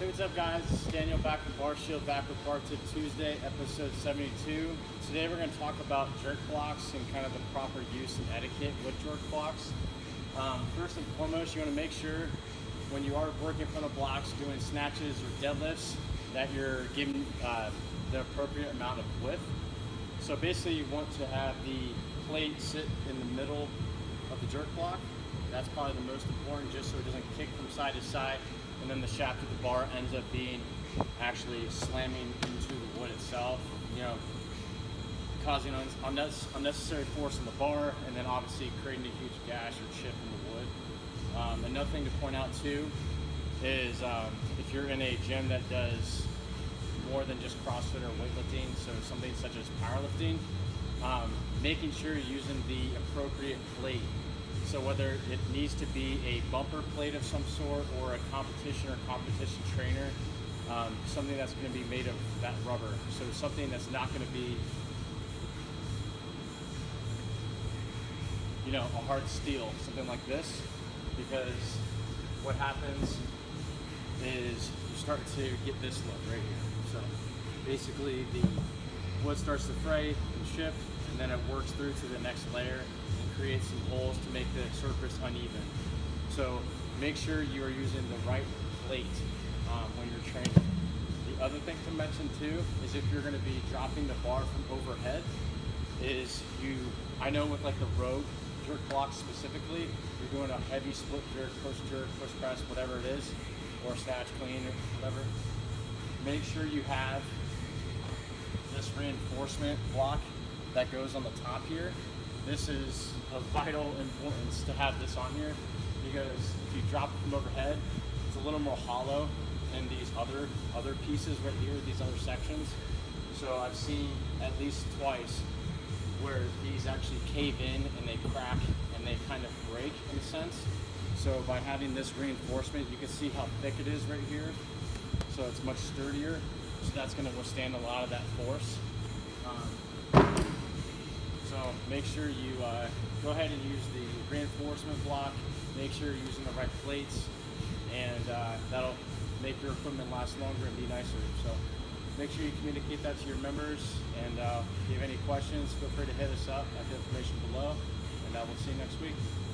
Hey, what's up guys? This is Daniel back with Bar Shield, back with Bar Tip Tuesday, episode 72. Today we're going to talk about jerk blocks and kind of the proper use and etiquette with jerk blocks. First and foremost, you want to make sure when you are working from the blocks, doing snatches or deadlifts, that you're giving the appropriate amount of width. So basically you want to have the plate sit in the middle of the jerk block. That's probably the most important, just so it doesn't kick from side to side, and then the shaft of the bar ends up being actually slamming into the wood itself, you know, causing unnecessary force on the bar, and then obviously creating a huge gash or chip in the wood. Another thing to point out too is if you're in a gym that does more than just CrossFit or weightlifting, so something such as powerlifting, making sure you're using the appropriate plate. So whether it needs to be a bumper plate of some sort or a competition or competition trainer, something that's going to be made of that rubber. So something that's not going to be, you know, a hard steel, something like this, because what happens is you start to get this look right here. So basically the wood starts to fray and shift, and then it works through to the next layer, create some holes to make the surface uneven. So make sure you are using the right plate when you're training. The other thing to mention too is if you're going to be dropping the bar from overhead, is I know with like the Rogue jerk block specifically, you're doing a heavy split jerk, push press, whatever it is, or snatch clean or whatever. Make sure you have this reinforcement block that goes on the top here. This is of vital importance to have this on here, because if you drop it from overhead, it's a little more hollow than these other pieces right here, these other sections. So I've seen at least twice where these actually cave in and they crack and they kind of break in a sense. So by having this reinforcement, you can see how thick it is right here. So it's much sturdier. So that's going to withstand a lot of that force. So make sure you go ahead and use the reinforcement block, make sure you're using the right plates, and that'll make your equipment last longer and be nicer. So make sure you communicate that to your members, and if you have any questions, feel free to hit us up at the information below, and we'll see you next week.